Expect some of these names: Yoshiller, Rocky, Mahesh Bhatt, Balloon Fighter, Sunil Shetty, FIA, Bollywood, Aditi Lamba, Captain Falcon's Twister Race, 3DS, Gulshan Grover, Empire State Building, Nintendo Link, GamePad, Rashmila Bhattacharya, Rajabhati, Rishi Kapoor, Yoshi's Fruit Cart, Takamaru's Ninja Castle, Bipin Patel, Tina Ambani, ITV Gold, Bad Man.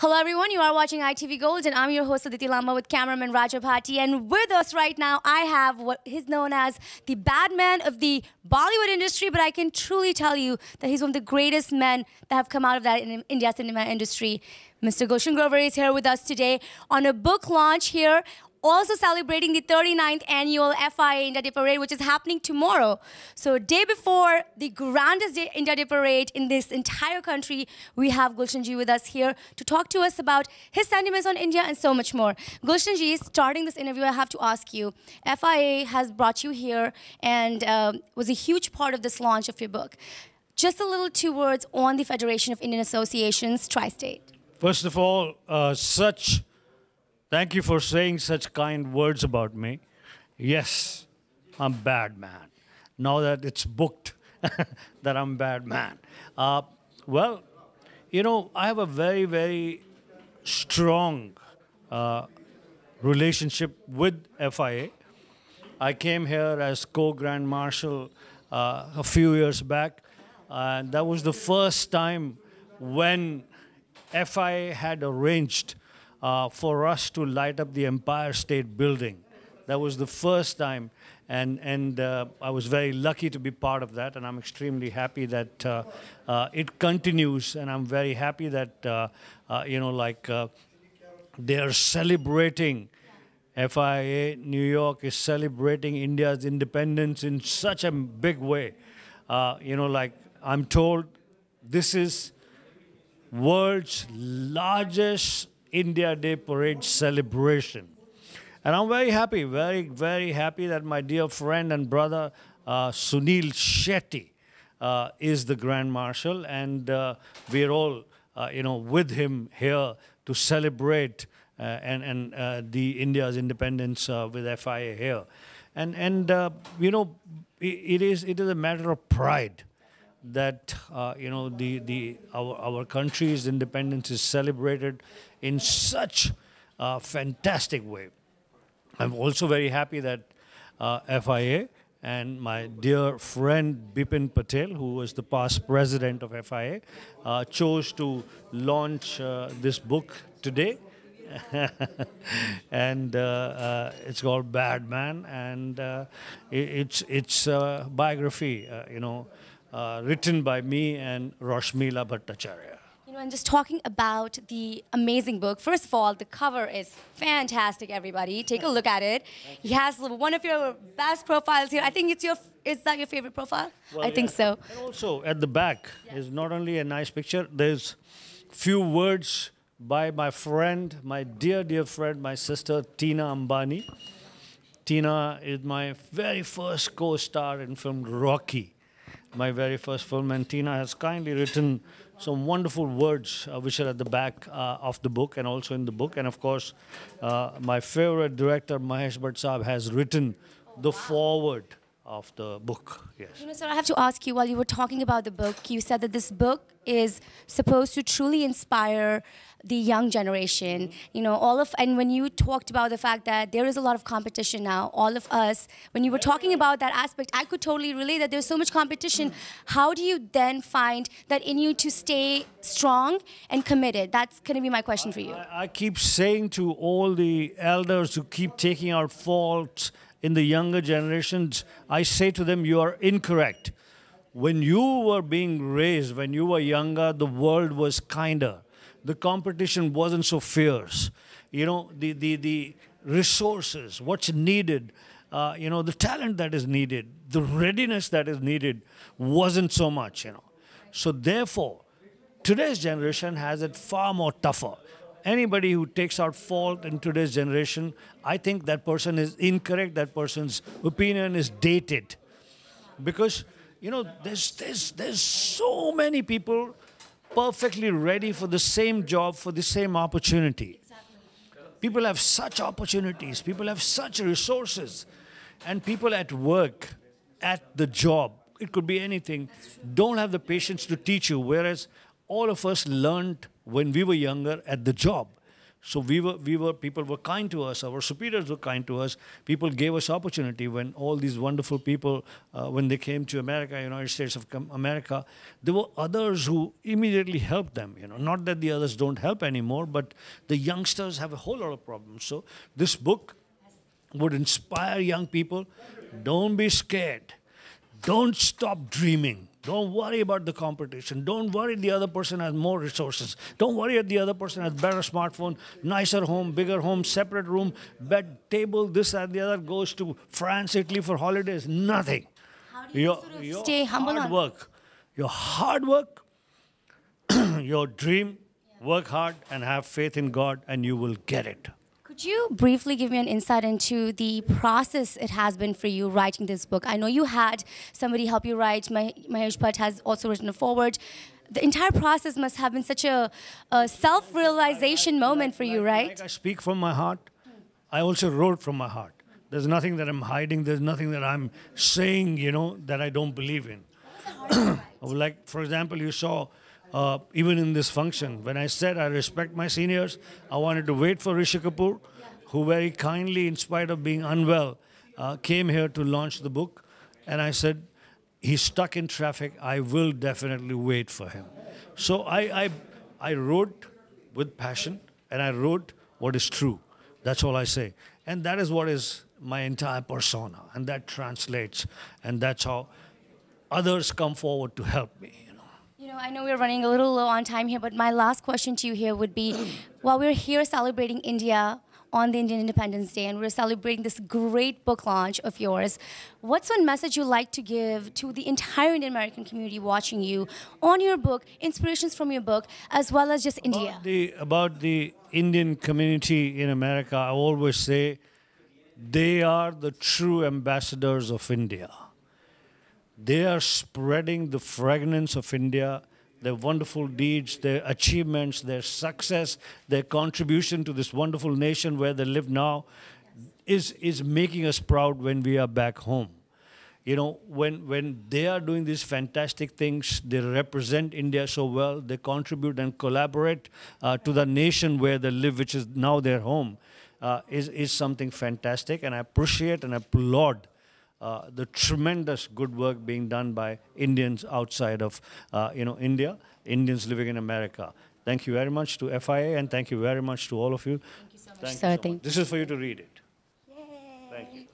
Hello everyone, you are watching ITV Gold and I'm your host Aditi Lamba with cameraman Rajabhati, and with us right now I have what is known as the Bad Man of the Bollywood industry, but I can truly tell you that he's one of the greatest men that have come out of that in India's cinema industry. Mr. Gulshan Grover is here with us today on a book launch here, also celebrating the 39th annual FIA India Day Parade, which is happening tomorrow. So day before the grandest India Day Parade in this entire country, we have Gulshan Ji with us here to talk to us about his sentiments on India and so much more. Gulshan Ji, starting this interview, I have to ask you, FIA has brought you here and was a huge part of this launch of your book. Just a little two words on the Federation of Indian Associations, Tri-State. First of all, thank you for saying such kind words about me. Yes, I'm bad man. Now that it's booked that I'm bad man. Well, you know, I have a very, very strong relationship with FIA. I came here as co-grand marshal a few years back. And that was the first time when FIA had arranged for us to light up the Empire State Building. That was the first time, and I was very lucky to be part of that, and I'm extremely happy that it continues, and I'm very happy that you know, like they're celebrating. FIA New York is celebrating India's independence in such a big way. You know, like I'm told this is world's largest India Day Parade celebration. And I'm very happy, very, very happy that my dear friend and brother Sunil Shetty is the Grand Marshal, and we're all, you know, with him here to celebrate the India's independence with FIA here. And you know, it is a matter of pride that you know, our country's independence is celebrated in such a fantastic way. I'm also very happy that FIA and my dear friend Bipin Patel, who was the past president of FIA, chose to launch this book today. And it's called Bad Man, and it's a biography, you know, written by me and Rashmila Bhattacharya. You know, and just talking about the amazing book, first of all, the cover is fantastic, everybody. Take a look at it. He has one of your best profiles here. I think it's your, is that your favorite profile? Well, I think so. And also, at the back is not only a nice picture, there's few words by my friend, my dear, dear friend, my sister, Tina Ambani. Tina is my very first co-star in film Rocky. My very first film, and Tina has kindly written some wonderful words which are at the back of the book and also in the book. And of course, my favorite director, Mahesh Bhatt Saab, has written the foreword of the book. Yes. You know, sir, I have to ask you, while you were talking about the book, you said that this book is supposed to truly inspire the young generation. You know, and when you talked about the fact that there is a lot of competition now, all of us, when you were talking about that aspect, I could totally relate that there's so much competition. How do you then find that in you to stay strong and committed? That's going to be my question for you. I keep saying to all the elders who keep taking out faults in the younger generations, I say to them, you are incorrect. When you were being raised, when you were younger, the world was kinder. The competition wasn't so fierce. You know, the resources, what's needed, you know, the talent that is needed, the readiness that is needed wasn't so much, you know. So therefore, today's generation has it far more tougher. Anybody who takes out fault in today's generation, I think that person is incorrect. That person's opinion is dated, because you know there's so many people perfectly ready for the same job, for the same opportunity. People have such opportunities. People have such resources, and people at work, at the job, it could be anything, don't have the patience to teach you. Whereas all of us learned when we were younger at the job. So people were kind to us. Our superiors were kind to us. People gave us opportunity when all these wonderful people, when they came to America, United States of America, there were others who immediately helped them. Not that the others don't help anymore, but the youngsters have a whole lot of problems. So this book would inspire young people. Don't be scared. Don't stop dreaming. Don't worry about the competition. Don't worry the other person has more resources. Don't worry that the other person has better smartphone, nicer home, bigger home, separate room, bed, table, this and the other, goes to France, Italy for holidays. Nothing. How do you stay humble? Your hard work, your dream, work hard and have faith in God and you will get it. Could you briefly give me an insight into the process it has been for you writing this book? I know you had somebody help you write. Mahesh Bhatt has also written a foreword. The entire process must have been such a self-realization moment for you, right? Like I speak from my heart. I also wrote from my heart. There's nothing that I'm hiding. There's nothing that I'm saying, that I don't believe in. Like, for example, you saw... even in this function, when I said I respect my seniors, I wanted to wait for Rishi Kapoor, who very kindly, in spite of being unwell, came here to launch the book. And I said, he's stuck in traffic. I will definitely wait for him. So I wrote with passion, and I wrote what is true. That's all I say. And that is what is my entire persona. And that translates. And that's how others come forward to help me. I know we're running a little low on time here, but my last question to you here would be, while we're here celebrating India on the Indian Independence Day, and we're celebrating this great book launch of yours, what's one message you'd like to give to the entire Indian American community watching you on your book, inspirations from your book, as well as just India? About the Indian community in America, I always say, they are the true ambassadors of India. They are spreading the fragrance of India, their wonderful deeds, their achievements, their success, their contribution to this wonderful nation where they live now is making us proud when we are back home. When they are doing these fantastic things, they represent India so well, they contribute and collaborate to the nation where they live, which is now their home, is something fantastic. And I appreciate and applaud the tremendous good work being done by Indians outside of India, Indians living in America. Thank you very much to FIA and thank you very much to all of you. Thank you so much. This is for you to read it. Yay. Thank you.